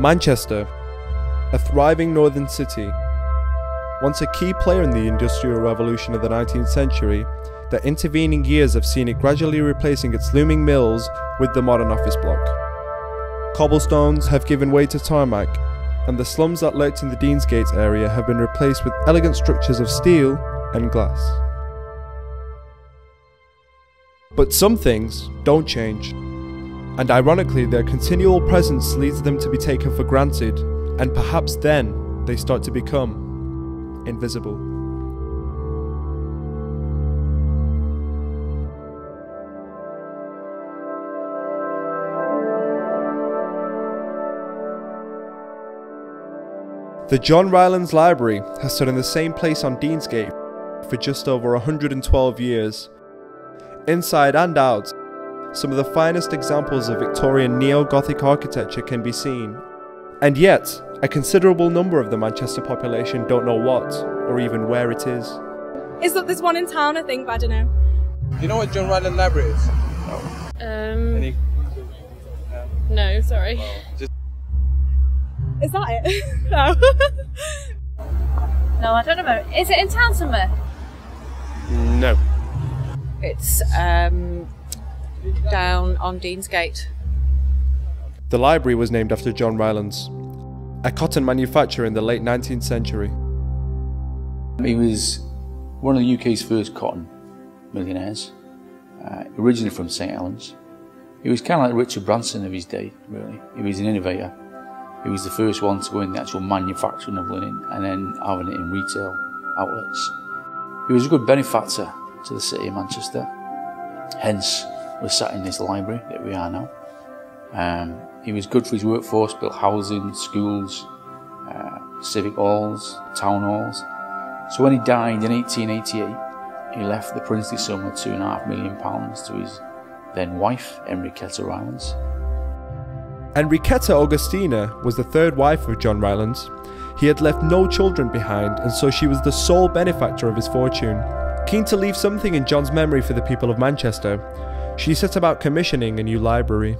Manchester, a thriving northern city, once a key player in the Industrial Revolution of the 19th century, the intervening years have seen it gradually replacing its looming mills with the modern office block. Cobblestones have given way to tarmac, and the slums that lurked in the Deansgate area have been replaced with elegant structures of steel and glass. But some things don't change, and ironically their continual presence leads them to be taken for granted, and perhaps then they start to become invisible. The John Rylands Library has stood in the same place on Deansgate for just over 112 years. Inside and out, some of the finest examples of Victorian neo-Gothic architecture can be seen. And yet, a considerable number of the Manchester population don't know what, or even where it is. It's like there's one in town, I think, but I don't know. Do you know what John Rylands Library is? No. No, sorry. Well, is that it? No. No, I don't know. Is it in town somewhere? No. It's down on Deansgate. The library was named after John Rylands, a cotton manufacturer in the late 19th century. He was one of the UK's first cotton millionaires, originally from St Helens. He was kind of like Richard Branson of his day, really. He was an innovator. He was the first one to go in the actual manufacturing of linen and then having it in retail outlets. He was a good benefactor to the city of Manchester, hence we're sat in this library that we are now. He was good for his workforce, built housing, schools, civic halls, town halls. So when he died in 1888, he left the princely sum of £2.5 million to his then wife, Enriqueta Rylands. Enriqueta Augusta was the third wife of John Rylands. He had left no children behind, and so she was the sole benefactor of his fortune. Keen to leave something in John's memory for the people of Manchester, she set about commissioning a new library.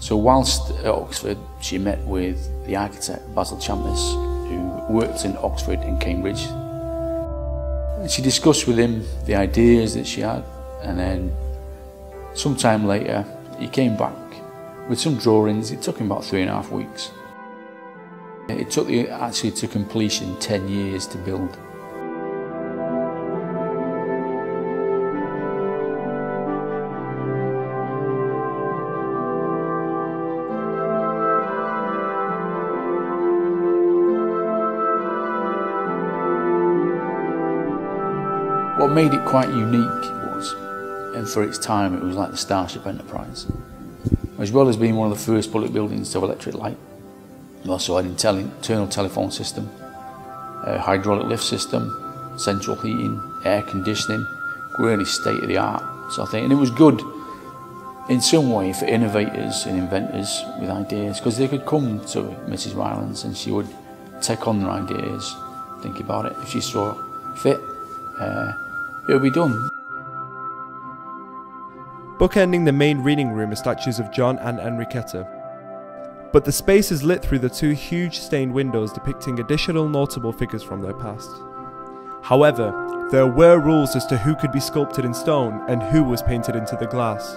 So whilst at Oxford, she met with the architect Basil Chambers, who worked in Oxford and Cambridge. And she discussed with him the ideas that she had, and then sometime later he came back with some drawings. It took him about 3.5 weeks. It took actually to completion 10 years to build. What made it quite unique was, and for its time, it was like the Starship Enterprise. As well as being one of the first public buildings to have electric light, it also had an internal telephone system, a hydraulic lift system, central heating, air conditioning, really state of the art sort of thing. And it was good in some way for innovators and inventors with ideas, because they could come to Mrs. Rylands and she would take on their ideas, think about it. If she saw fit, it would be done. Bookending the main reading room are statues of John and Enriqueta, but the space is lit through the two huge stained windows depicting additional notable figures from their past. However, there were rules as to who could be sculpted in stone and who was painted into the glass.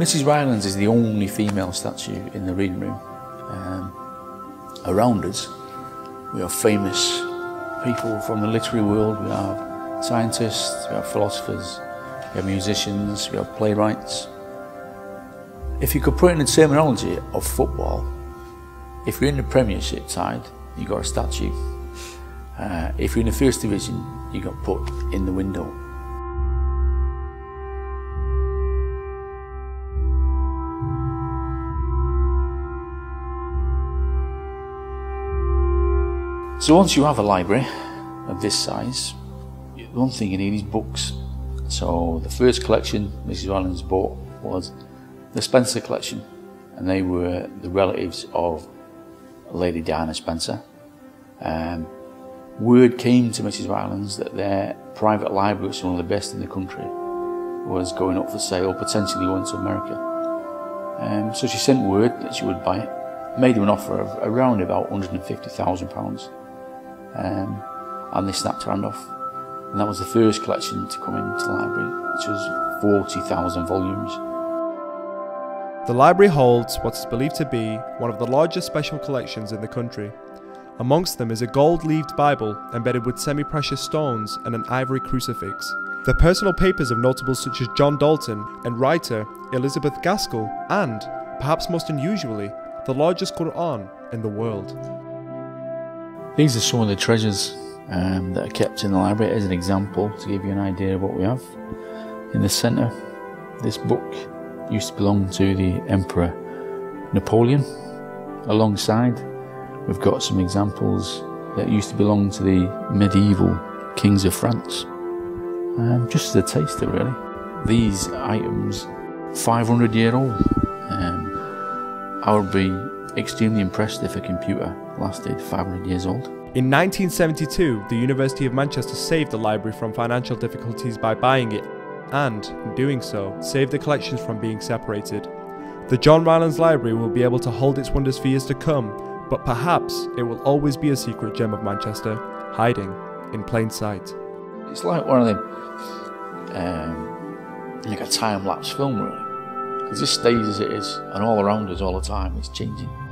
Mrs. Rylands is the only female statue in the reading room. Around us, we have famous people from the literary world. We have scientists, we have philosophers, we have musicians, we have playwrights. If you could put it in the terminology of football, if you're in the Premiership side, you got a statue. If you're in the First Division, you got put in the window. So once you have a library of this size, one thing you need is books. So the first collection Mrs. Rylands bought was the Spencer collection, and they were the relatives of Lady Diana Spencer. Word came to Mrs. Rylands that their private library, which was one of the best in the country, was going up for sale, potentially going to America. So she sent word that she would buy it. Made him an offer of around about £150,000, and they snapped her hand off. And that was the first collection to come into the library, which was 40,000 volumes. The library holds what is believed to be one of the largest special collections in the country. Amongst them is a gold-leaved Bible embedded with semi-precious stones and an ivory crucifix. The personal papers of notables such as John Dalton and writer Elizabeth Gaskell, and, perhaps most unusually, the largest Quran in the world. These are some of the treasures that are kept in the library. As an example, to give you an idea of what we have. In the centre, this book used to belong to the Emperor Napoleon. Alongside, we've got some examples that used to belong to the medieval kings of France. Just as a taster, really. These items, 500-year-old, I would be extremely impressed if a computer lasted 500 years old. In 1972, the University of Manchester saved the library from financial difficulties by buying it, and, in doing so, saved the collections from being separated. The John Rylands Library will be able to hold its wonders for years to come, but perhaps it will always be a secret gem of Manchester, hiding in plain sight. It's like one of them, like a time-lapse film, really. It just stays as it is, and all around us all the time, it's changing.